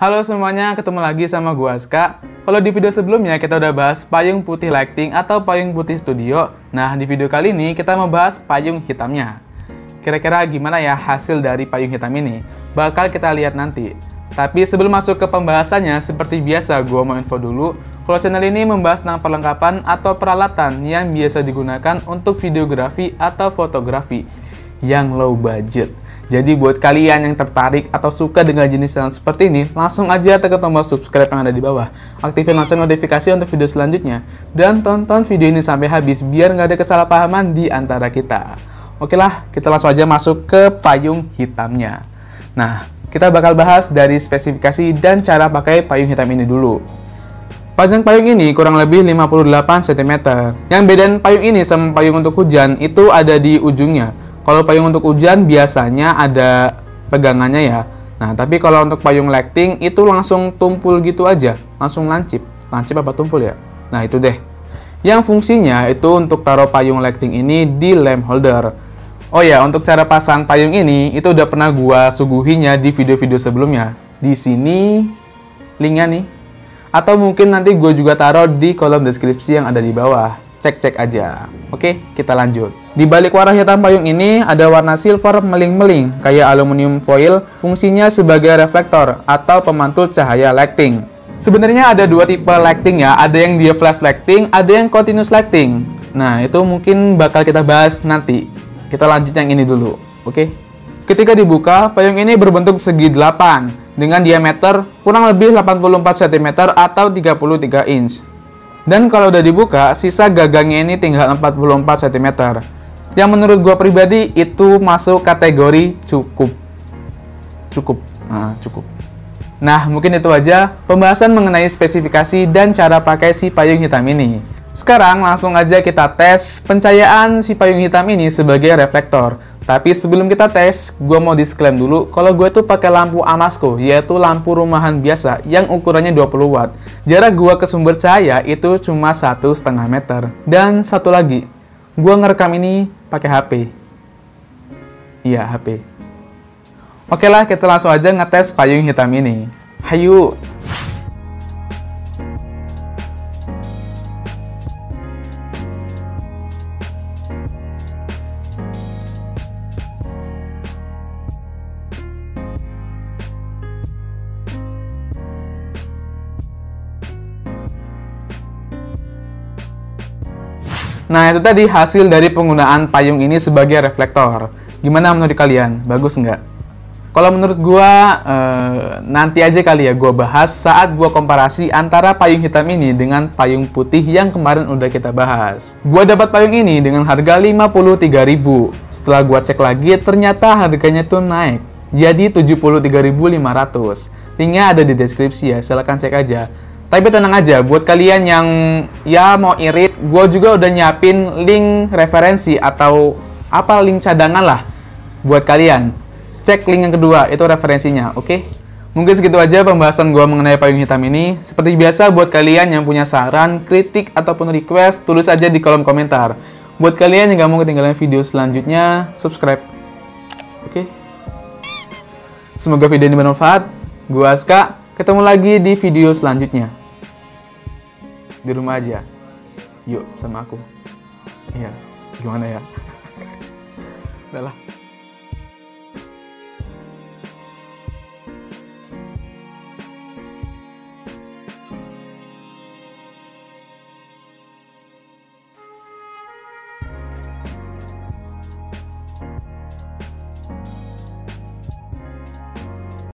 Halo semuanya, ketemu lagi sama gua Azka. Kalau di video sebelumnya kita udah bahas payung putih lighting atau payung putih studio. Nah, di video kali ini kita mau bahas payung hitamnya. Kira-kira gimana ya hasil dari payung hitam ini? Bakal kita lihat nanti. Tapi sebelum masuk ke pembahasannya, seperti biasa gua mau info dulu kalau channel ini membahas tentang perlengkapan atau peralatan yang biasa digunakan untuk videografi atau fotografi yang low budget. Jadi buat kalian yang tertarik atau suka dengan jenis channel seperti ini, langsung aja tekan tombol subscribe yang ada di bawah. Aktifin langsung notifikasi untuk video selanjutnya. Dan tonton video ini sampai habis biar nggak ada kesalahpahaman di antara kita. Oke lah, kita langsung aja masuk ke payung hitamnya. Nah, kita bakal bahas dari spesifikasi dan cara pakai payung hitam ini dulu. Panjang payung ini kurang lebih 58 cm. Yang bedain payung ini sama payung untuk hujan itu ada di ujungnya. Kalau payung untuk hujan biasanya ada pegangannya ya. Nah, tapi kalau untuk payung lighting itu langsung tumpul gitu aja, langsung lancip. Lancip apa tumpul ya? Nah, itu deh. Yang fungsinya itu untuk taruh payung lighting ini di lamp holder. Oh ya, untuk cara pasang payung ini itu udah pernah gua suguhinya di video-video sebelumnya. Di sini linknya nih. Atau mungkin nanti gue juga taruh di kolom deskripsi yang ada di bawah. Cek-cek aja. Oke, kita lanjut. Di balik warna hitam payung ini ada warna silver meling-meling kayak aluminium foil, fungsinya sebagai reflektor atau pemantul cahaya lighting. Sebenarnya ada dua tipe lighting ya, ada yang dia flash lighting, ada yang continuous lighting. Nah, itu mungkin bakal kita bahas nanti. Kita lanjut yang ini dulu, oke? Ketika dibuka, payung ini berbentuk segi 8 dengan diameter kurang lebih 84 cm atau 33 inch. Dan kalau udah dibuka, sisa gagangnya ini tinggal 44 cm. Yang menurut gue pribadi, itu masuk kategori cukup. Nah, mungkin itu aja pembahasan mengenai spesifikasi dan cara pakai si payung hitam ini. Sekarang langsung aja kita tes pencahayaan si payung hitam ini sebagai reflektor. Tapi sebelum kita tes, gue mau disclaim dulu kalau gue tuh pakai lampu Amasko, yaitu lampu rumahan biasa yang ukurannya 20 watt. Jarak gue ke sumber cahaya itu cuma 1,5 meter. Dan satu lagi, gue ngerekam ini pakai HP. Iya, HP. Oke lah, kita langsung aja ngetes payung hitam ini. Hayu! Nah, itu tadi hasil dari penggunaan payung ini sebagai reflektor. Gimana menurut kalian? Bagus nggak? Kalau menurut gue, nanti aja kali ya gue bahas saat gue komparasi antara payung hitam ini dengan payung putih yang kemarin udah kita bahas. Gue dapat payung ini dengan harga 53.000. Setelah gue cek lagi, ternyata harganya tuh naik. Jadi 73.500. Linknya ada di deskripsi ya, silahkan cek aja. Tapi tenang aja, buat kalian yang ya mau irit, gue juga udah nyiapin link referensi atau apa link cadangan lah buat kalian. Cek link yang kedua, itu referensinya, oke? Mungkin segitu aja pembahasan gue mengenai payung hitam ini. Seperti biasa, buat kalian yang punya saran, kritik, ataupun request, tulis aja di kolom komentar. Buat kalian yang gak mau ketinggalan video selanjutnya, subscribe. Oke? Semoga video ini bermanfaat. Gue Azka, ketemu lagi di video selanjutnya. Di rumah aja, yuk sama aku. Iya, gimana ya? Udah lah.